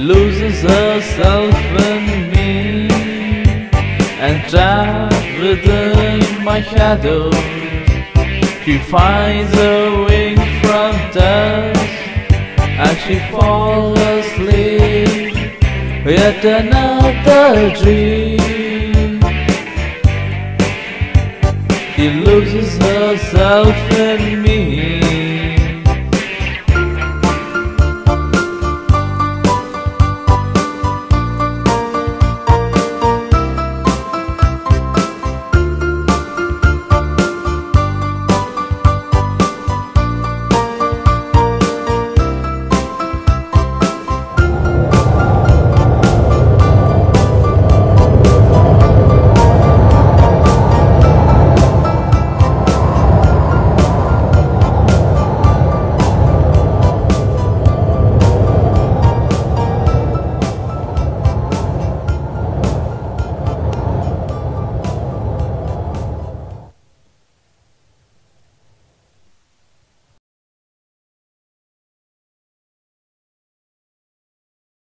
loses herself in me, entrapped within my shadows. She finds a way from dust as she falls asleep. Yet another dream. She loses herself in me.